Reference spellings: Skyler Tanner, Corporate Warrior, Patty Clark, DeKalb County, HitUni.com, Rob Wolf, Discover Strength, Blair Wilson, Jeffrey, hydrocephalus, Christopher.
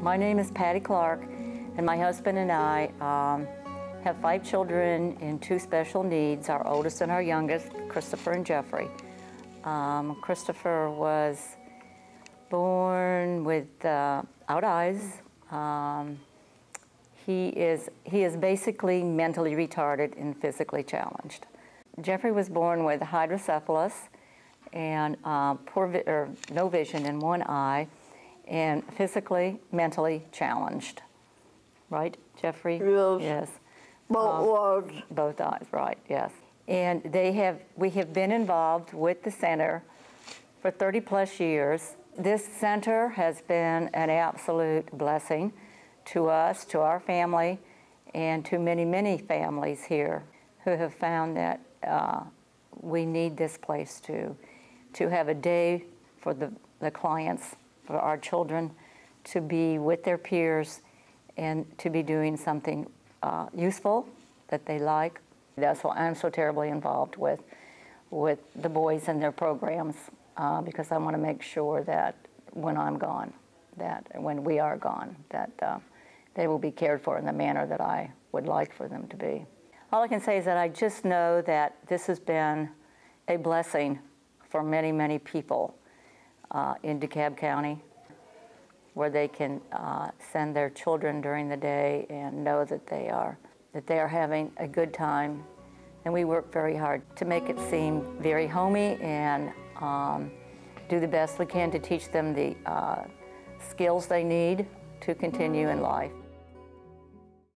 My name is Patty Clark, and my husband and I have 5 children and 2 special needs, our oldest and our youngest, Christopher and Jeffrey. Christopher was born without eyes. He is basically mentally retarded and physically challenged. Jeffrey was born with hydrocephalus and no vision in one eye, and physically, mentally challenged. Right, Jeffrey? Yes. Yes. Both eyes. Both eyes, right, yes. And we have been involved with the center for 30-plus years. This center has been an absolute blessing to us, to our family, and to many, many families here who have found that we need this place to have a day for the clients, for our children, to be with their peers and to be doing something useful that they like. That's why I'm so terribly involved with the boys and their programs, because I want to make sure that when I'm gone, that when we are gone, that they will be cared for in the manner that I would like for them to be. All I can say is that I just know that this has been a blessing for many, many people in DeKalb County, where they can send their children during the day and know that they are having a good time. And we work very hard to make it seem very homey and do the best we can to teach them the skills they need to continue in life.